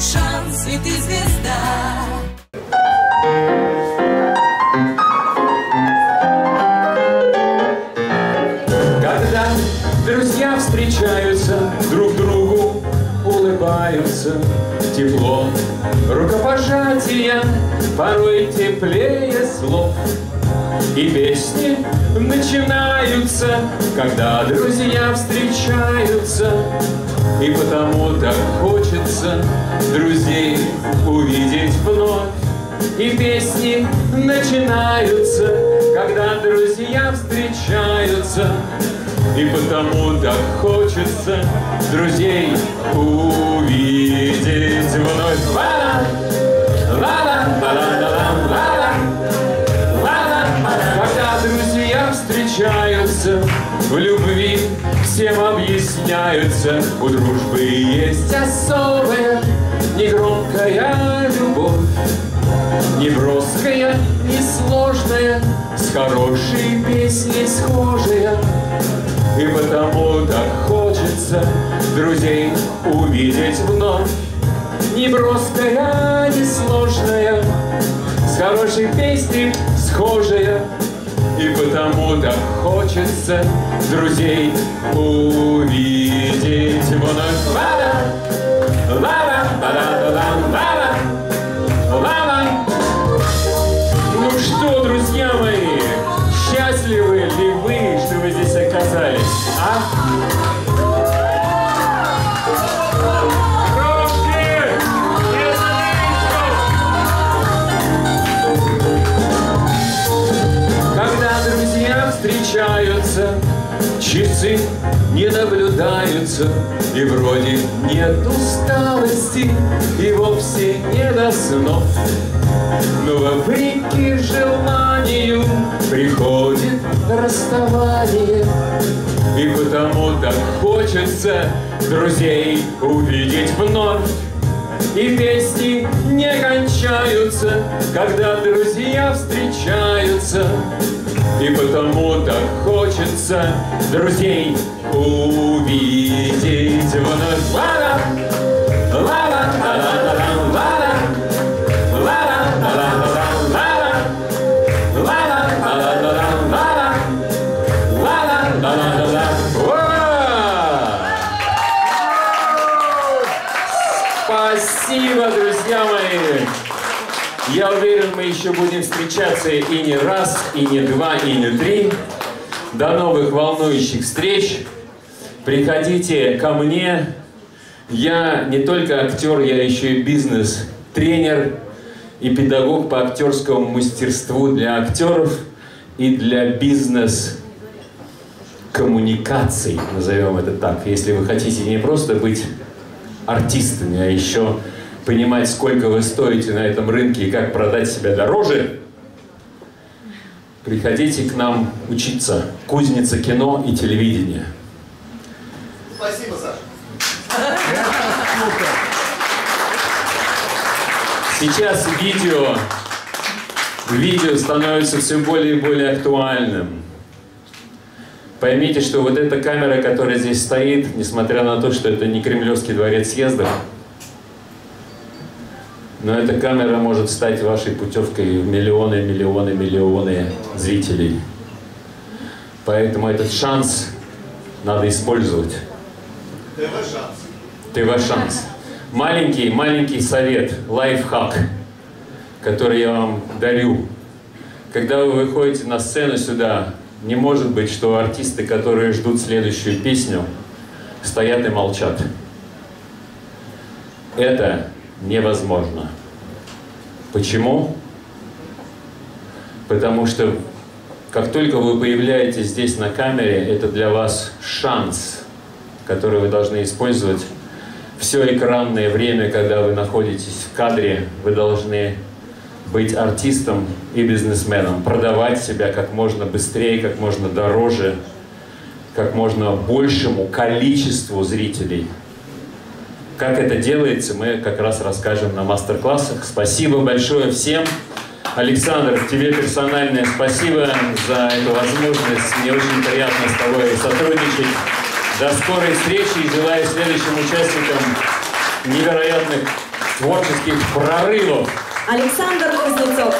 твой шанс, ведь ты звезда. Когда друзья встречаются, друг другу улыбаются, тепло рукопожатия порой теплее слов. И песни начинаются, когда друзья встречаются. И потому так хочется друзей увидеть вновь. И песни начинаются, когда друзья встречаются. И потому так хочется друзей увидеть вновь. В любви всем объясняются, у дружбы есть особая, негромкая любовь, неброская, несложная, с хорошей песней схожая. И потому так хочется друзей увидеть вновь. Неброская, несложная, с хорошей песней схожая. И потому так хочется друзей увидеть вновь. Лава, лава, лава, лава, лава. Ну что, друзья мои, счастливы ли вы, что вы здесь оказались, а? Встречаются, часы не наблюдаются, и вроде нет усталости, и вовсе не до снов. Но вопреки желанию приходит расставание, и потому так хочется друзей увидеть вновь. И песни не кончаются, когда друзья встречаются. И потому так хочется друзей увидеть вновь. Лара, лара, лара, лара, лара, лара, лара, лара, лара, лара. Спасибо, друзья мои! Я уверен, мы еще будем встречаться и не раз, и не два, и не три. До новых волнующих встреч. Приходите ко мне. Я не только актер, я еще и бизнес-тренер и педагог по актерскому мастерству для актеров и для бизнес-коммуникаций, назовем это так. Если вы хотите не просто быть артистами, а еще понимать, сколько вы стоите на этом рынке и как продать себя дороже, приходите к нам учиться. Кузница кино и телевидения. Спасибо, Саша. Сейчас видео становится все более и более актуальным. Поймите, что вот эта камера, которая здесь стоит, несмотря на то, что это не Кремлевский дворец съездов, но эта камера может стать вашей путевкой в миллионы, миллионы, миллионы зрителей. Поэтому этот шанс надо использовать. ТВ шанс. ТВ шанс. Маленький совет, лайфхак, который я вам дарю. Когда вы выходите на сцену сюда, не может быть, что артисты, которые ждут следующую песню, стоят и молчат. Это невозможно. Почему? Потому что как только вы появляетесь здесь на камере, это для вас шанс, который вы должны использовать. Все экранное время, когда вы находитесь в кадре, вы должны быть артистом и бизнесменом, продавать себя как можно быстрее, как можно дороже, как можно большему количеству зрителей. Как это делается, мы как раз расскажем на мастер-классах. Спасибо большое всем. Александр, тебе персональное спасибо за эту возможность. Мне очень приятно с тобой сотрудничать. До скорой встречи и желаю следующим участникам невероятных творческих прорывов. Александр Кузнецов.